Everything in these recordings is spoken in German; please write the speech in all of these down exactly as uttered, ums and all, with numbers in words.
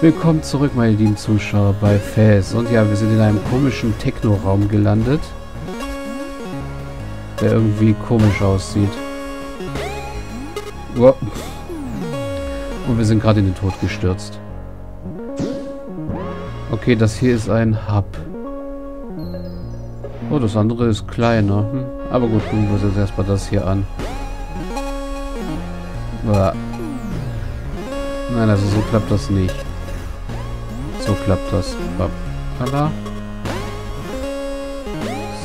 Willkommen zurück, meine lieben Zuschauer, bei Fez. Und ja, wir sind in einem komischen Techno-Raum gelandet, der irgendwie komisch aussieht. Und wir sind gerade in den Tod gestürzt. Okay, das hier ist ein Hub. Oh, das andere ist kleiner. Hm? Aber gut, gucken wir uns jetzt erstmal das hier an. Nein, also so klappt das nicht. So klappt das.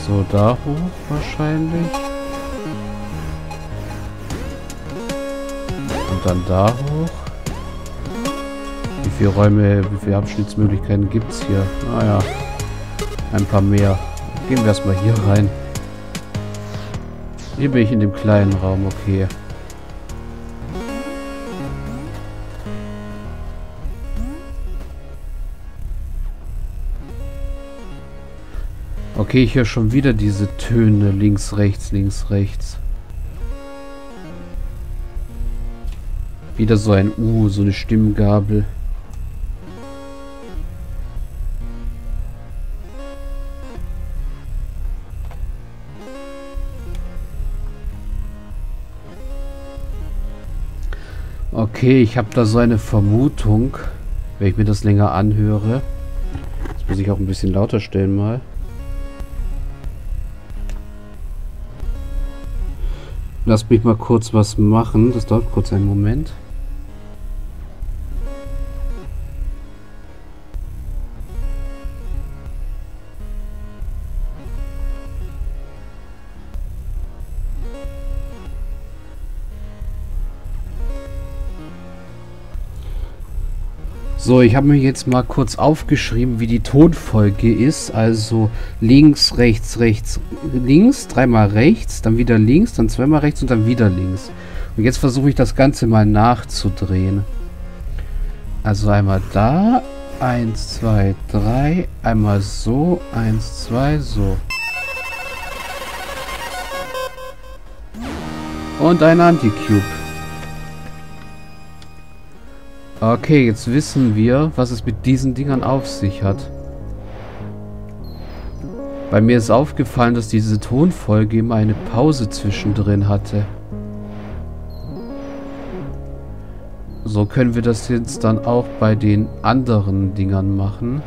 So, da hoch wahrscheinlich. Und dann da hoch. Wie viele Räume, wie viele Abschnittsmöglichkeiten gibt es hier? Naja, ein paar mehr. Gehen wir erstmal hier rein. Hier bin ich in dem kleinen Raum, okay. Okay, ich höre schon wieder diese Töne. Links, rechts, links, rechts. Wieder so ein U, so eine Stimmgabel. Okay, ich habe da so eine Vermutung, wenn ich mir das länger anhöre. Das muss ich auch ein bisschen lauter stellen mal. Lass mich mal kurz was machen. Das dauert kurz einen Moment. So, ich habe mir jetzt mal kurz aufgeschrieben, wie die Tonfolge ist. Also links, rechts, rechts, links, dreimal rechts, dann wieder links, dann zweimal rechts und dann wieder links. Und jetzt versuche ich das Ganze mal nachzudrehen. Also einmal da, eins, zwei, drei, einmal so, eins, zwei, so. Und ein Anti-Cube. Okay, jetzt wissen wir, was es mit diesen Dingern auf sich hat. Bei mir ist aufgefallen, dass diese Tonfolge immer eine Pause zwischendrin hatte. So können wir das jetzt dann auch bei den anderen Dingern machen.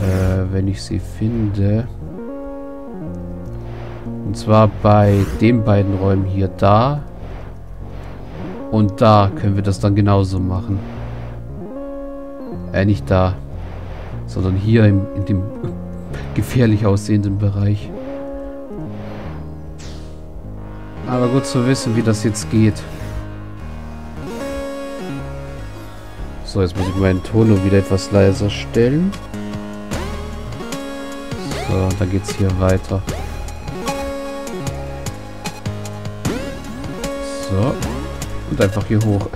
Äh, wenn ich sie finde. Und zwar bei den beiden Räumen hier da. Und da können wir das dann genauso machen. Äh, nicht da. Sondern hier im, in dem gefährlich aussehenden Bereich. Aber gut zu wissen, wie das jetzt geht. So, jetzt muss ich meinen Ton wieder etwas leiser stellen. So, dann geht's hier weiter. So. Und einfach hier hoch.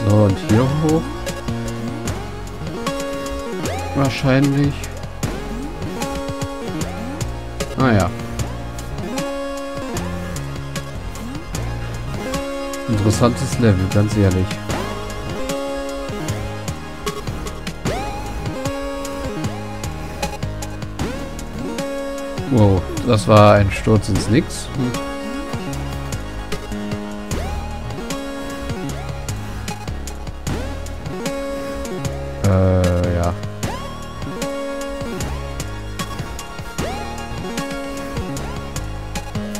So, und hier hoch. Wahrscheinlich. Ah ja. Interessantes Level, ganz ehrlich. Wow, das war ein Sturz ins Nix. Hm. Äh, ja.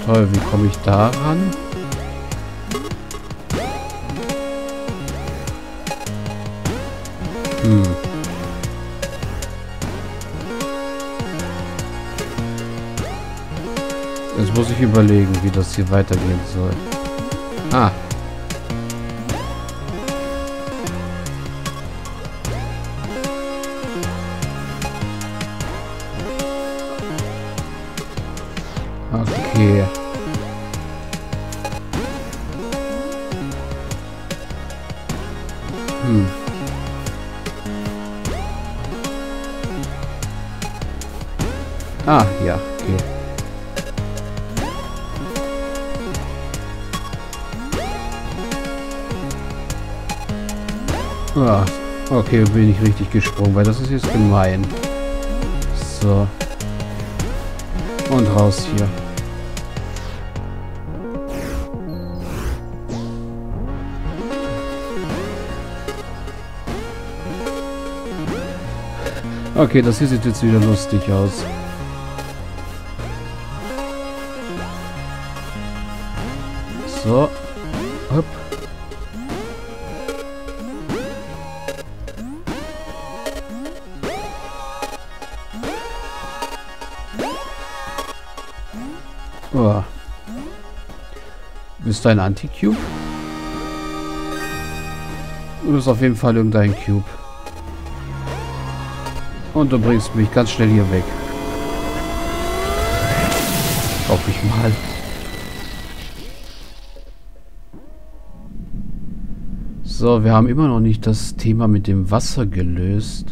Toll, wie komme ich da ran? Hm. Jetzt muss ich überlegen, wie das hier weitergehen soll. Ah. Okay. Hm. Ah, ja, okay. Ah, okay, bin ich richtig gesprungen, weil das ist jetzt gemein. So. Und raus hier. Okay, das hier sieht jetzt wieder lustig aus. So. Hopp. Oh. Ist da ein Anti-Cube? Das ist auf jeden Fall irgendein Cube. Und du bringst mich ganz schnell hier weg. Hoffe ich mal. So, wir haben immer noch nicht das Thema mit dem Wasser gelöst.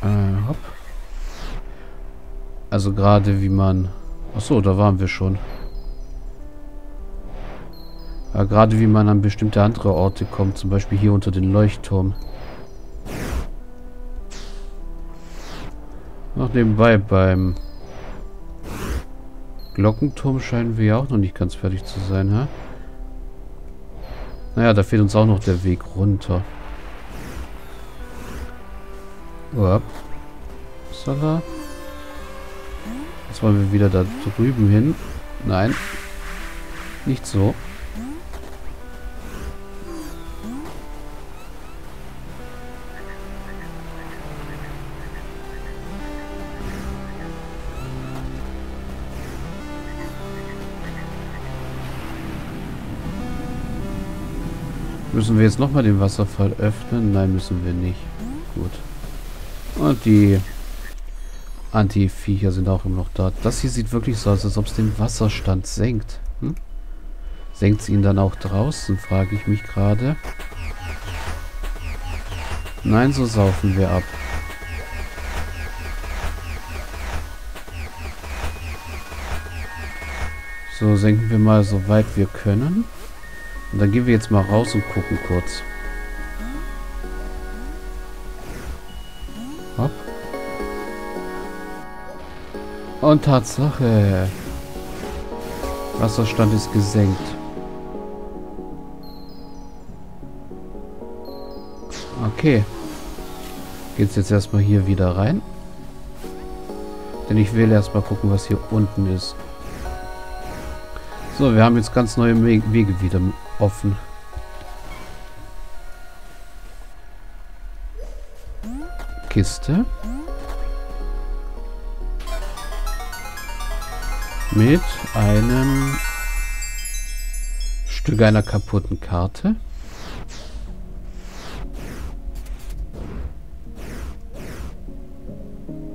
Äh, hopp. Also gerade wie man... Achso, da waren wir schon. Aber gerade wie man an bestimmte andere Orte kommt, zum Beispiel hier unter den Leuchtturm. Noch nebenbei beim Glockenturm scheinen wir ja auch noch nicht ganz fertig zu sein, hä? Naja, da fehlt uns auch noch der Weg runter. Uah. Was soll da? Jetzt wollen wir wieder da drüben hin. Nein. Nicht so. Müssen wir jetzt nochmal den Wasserfall öffnen? Nein, müssen wir nicht. Gut. Und die Anti-Viecher sind auch immer noch da. Das hier sieht wirklich so aus, als ob es den Wasserstand senkt. Hm? Senkt es ihn dann auch draußen, frage ich mich gerade. Nein, so saufen wir ab. So, senken wir mal so weit wir können. Und dann gehen wir jetzt mal raus und gucken kurz. Hopp. Und Tatsache. Wasserstand ist gesenkt. Okay. Geht's jetzt erstmal hier wieder rein. Denn ich will erstmal gucken, was hier unten ist. So, wir haben jetzt ganz neue Wege wieder offen. Kiste. Mit einem Stück einer kaputten Karte.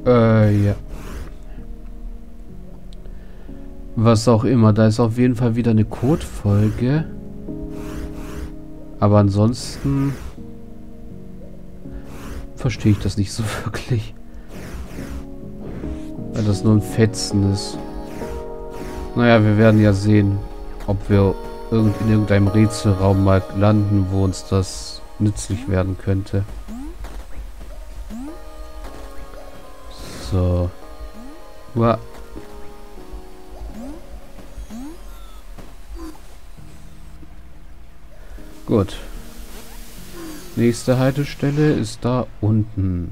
Äh, ja. Was auch immer. Da ist auf jeden Fall wieder eine Codefolge. Aber ansonsten verstehe ich das nicht so wirklich. Weil das nur ein Fetzen ist. Naja, wir werden ja sehen, ob wir irgend in irgendeinem Rätselraum mal landen, wo uns das nützlich werden könnte. So. Uah. Gut. Nächste Haltestelle ist da unten.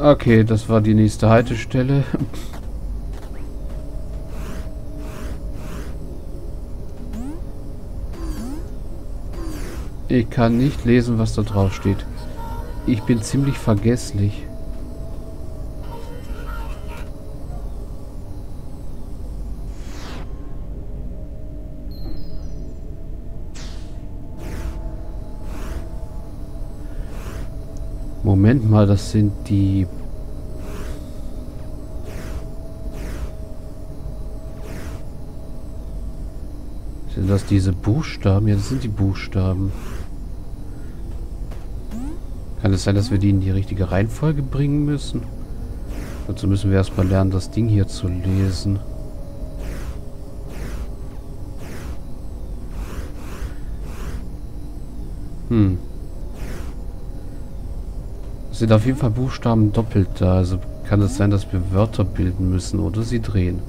Okay, das war die nächste Haltestelle. Ich kann nicht lesen, was da drauf steht. Ich bin ziemlich vergesslich. Moment mal, das sind die Sind das diese Buchstaben? Ja, das sind die Buchstaben. Kann es sein, dass wir die in die richtige Reihenfolge bringen müssen? Dazu müssen wir erstmal lernen, das Ding hier zu lesen. Hm. Es sind auf jeden Fall Buchstaben doppelt da. Also kann es sein, dass wir Wörter bilden müssen oder sie drehen.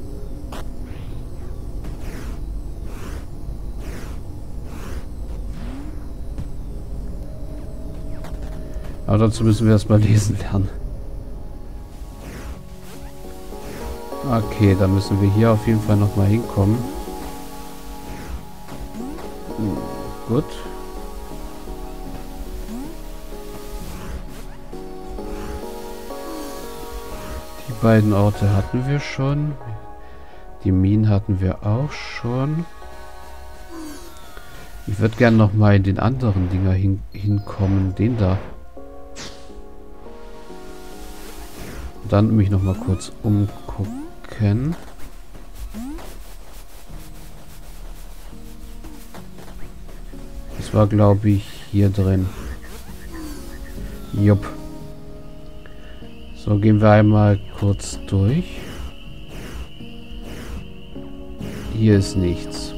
Aber dazu müssen wir erstmal lesen lernen. Okay, dann müssen wir hier auf jeden Fall nochmal hinkommen. Gut. Die beiden Orte hatten wir schon. Die Minen hatten wir auch schon. Ich würde gerne nochmal in den anderen Dinger hin hinkommen. Den da. Dann mich nochmal kurz umgucken. Das war, glaube ich, hier drin. Jupp. So, gehen wir einmal kurz durch. Hier ist nichts.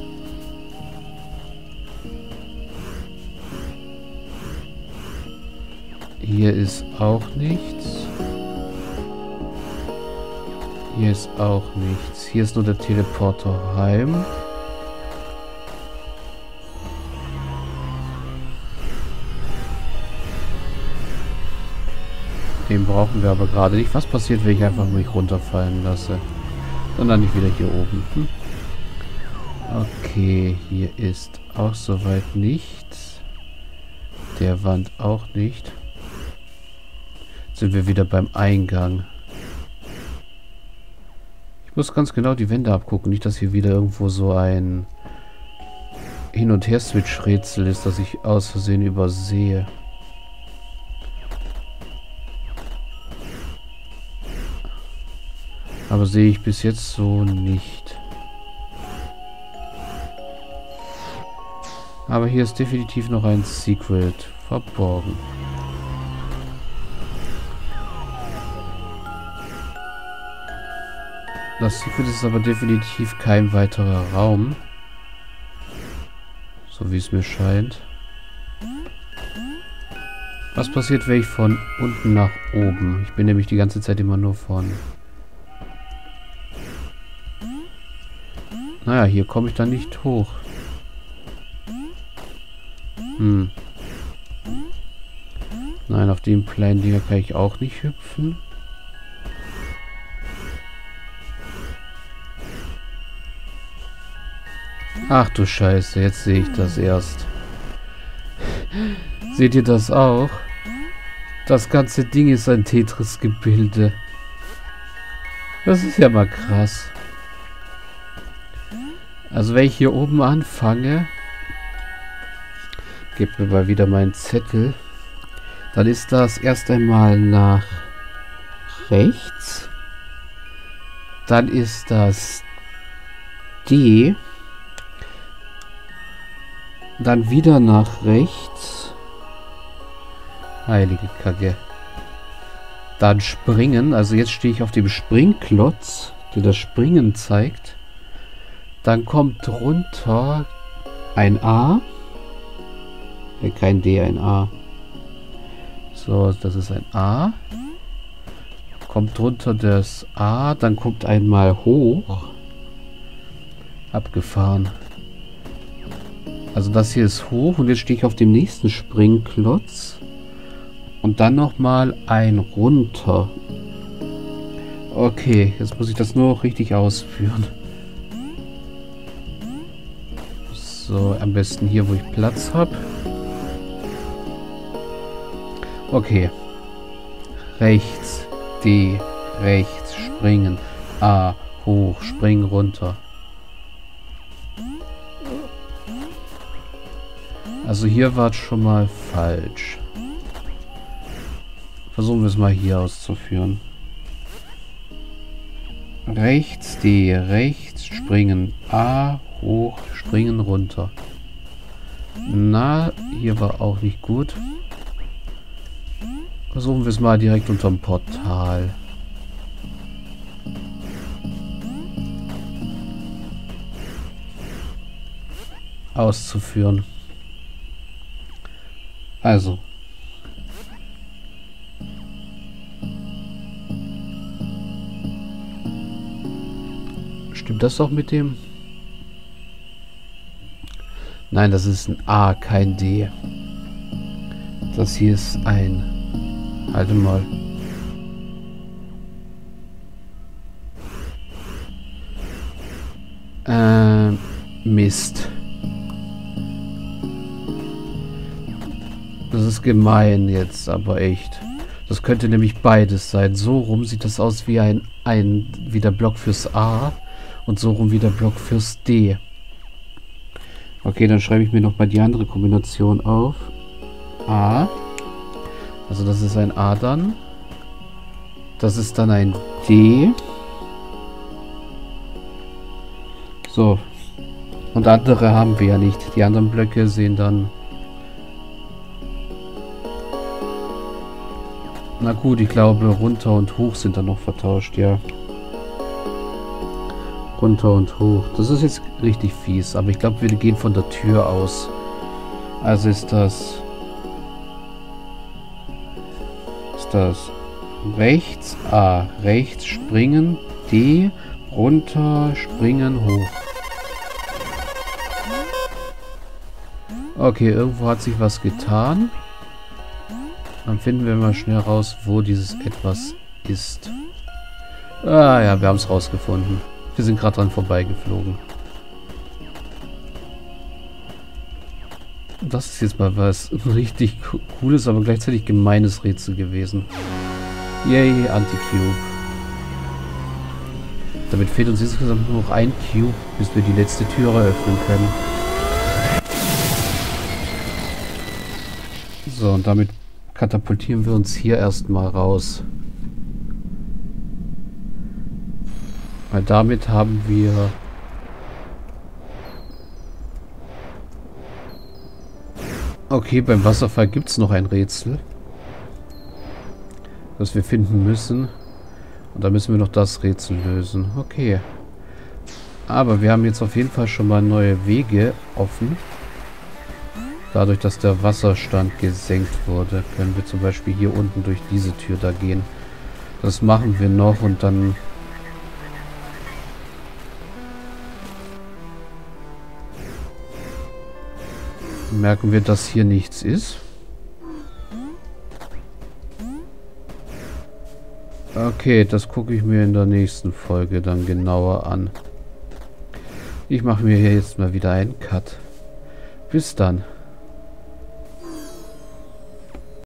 Hier ist auch nichts. Hier ist auch nichts. Hier ist nur der Teleporter heim. Den brauchen wir aber gerade nicht. Was passiert, wenn ich einfach mich runterfallen lasse? Und dann nicht wieder hier oben. Hm. Okay, hier ist auch soweit nichts. Der Wand auch nicht. Jetzt sind wir wieder beim Eingang. Ich muss ganz genau die Wände abgucken. Nicht, dass hier wieder irgendwo so ein Hin- und Her-Switch-Rätsel ist, das ich aus Versehen übersehe. Aber sehe ich bis jetzt so nicht. Aber hier ist definitiv noch ein Secret verborgen. Das Secret ist aber definitiv kein weiterer Raum. So wie es mir scheint. Was passiert, wenn ich von unten nach oben? Ich bin nämlich die ganze Zeit immer nur von... Naja, hier komme ich dann nicht hoch. Hm. Nein, auf dem kleinen Dinger kann ich auch nicht hüpfen. Ach du Scheiße, jetzt sehe ich das erst. Seht ihr das auch? Das ganze Ding ist ein Tetris-Gebilde. Das ist ja mal krass. Also wenn ich hier oben anfange, gebt mir mal wieder meinen Zettel, dann ist das erst einmal nach rechts, dann ist das D, dann wieder nach rechts. Heilige Kacke. Dann springen. Also jetzt stehe ich auf dem Springklotz, der das Springen zeigt. Dann kommt runter ein A. Äh, kein D, ein A. So, das ist ein A. Kommt runter das A. Dann kommt einmal hoch. Abgefahren. Also das hier ist hoch und jetzt stehe ich auf dem nächsten Springklotz und dann nochmal ein runter. Okay, jetzt muss ich das nur noch richtig ausführen. So, am besten hier, wo ich Platz habe. Okay. Rechts, D, rechts, springen, A, hoch, springen, runter. Also hier war es schon mal falsch. Versuchen wir es mal hier auszuführen. Rechts, D, rechts, springen, A, Hoch, springen, runter. Na, hier war auch nicht gut. Versuchen wir es mal direkt unterm Portal. Auszuführen. Also. Stimmt das doch mit dem? Nein, das ist ein A, kein D. Das hier ist ein... Halt mal. Ähm, Mist. Das ist gemein jetzt, aber echt. Das könnte nämlich beides sein. So rum sieht das aus wie ein, ein wie der Block fürs A und so rum wie der Block fürs D. Okay, dann schreibe ich mir nochmal die andere Kombination auf. A. Also das ist ein A dann. Das ist dann ein D. So. Und andere haben wir ja nicht. Die anderen Blöcke sehen dann... Na gut, ich glaube runter und hoch sind dann noch vertauscht, ja. Runter und hoch. Das ist jetzt richtig fies, aber ich glaube, wir gehen von der Tür aus. Also ist das... Ist das... Rechts, A, rechts, springen, D, runter, springen, hoch. Okay, irgendwo hat sich was getan. Dann finden wir mal schnell raus, wo dieses etwas ist. Ah ja, wir haben es rausgefunden. Wir sind gerade dran vorbeigeflogen. Das ist jetzt mal was richtig cooles, aber gleichzeitig gemeines Rätsel gewesen. Yay, Anti-Cube. Damit fehlt uns insgesamt nur noch ein Cube, bis wir die letzte Tür eröffnen können. So, und damit katapultieren wir uns hier erstmal raus. Weil damit haben wir okay, beim Wasserfall gibt es noch ein Rätsel, das wir finden müssen. Und da müssen wir noch das Rätsel lösen. Okay. Aber wir haben jetzt auf jeden Fall schon mal neue Wege offen. Dadurch, dass der Wasserstand gesenkt wurde, können wir zum Beispiel hier unten durch diese Tür da gehen. Das machen wir noch und dann... merken wir, dass hier nichts ist. Okay, das gucke ich mir in der nächsten Folge dann genauer an. Ich mache mir hier jetzt mal wieder einen Cut. Bis dann.